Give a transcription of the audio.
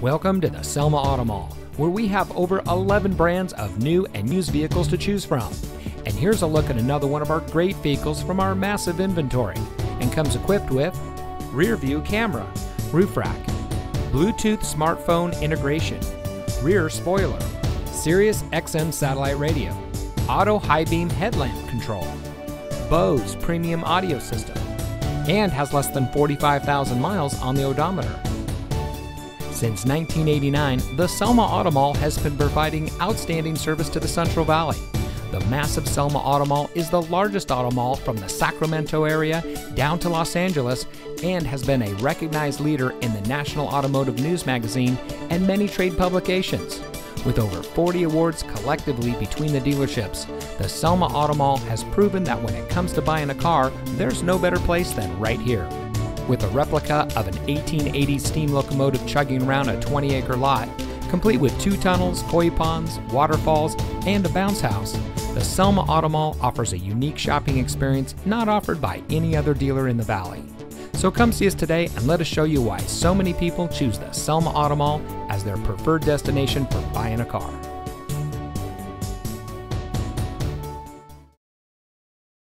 Welcome to the Selma Auto Mall, where we have over 11 brands of new and used vehicles to choose from. And here's a look at another one of our great vehicles from our massive inventory, and comes equipped with rear view camera, roof rack, Bluetooth smartphone integration, rear spoiler, Sirius XM satellite radio, auto high beam headlamp control, Bose premium audio system, and has less than 45,000 miles on the odometer. Since 1989, the Selma Auto Mall has been providing outstanding service to the Central Valley. The massive Selma Auto Mall is the largest auto mall from the Sacramento area down to Los Angeles, and has been a recognized leader in the National Automotive News magazine and many trade publications. With over 40 awards collectively between the dealerships, the Selma Auto Mall has proven that when it comes to buying a car, there's no better place than right here. With a replica of an 1880 steam locomotive chugging around a 20-acre lot, complete with 2 tunnels, koi ponds, waterfalls, and a bounce house, the Selma Auto Mall offers a unique shopping experience not offered by any other dealer in the valley. So come see us today and let us show you why so many people choose the Selma Auto Mall as their preferred destination for buying a car.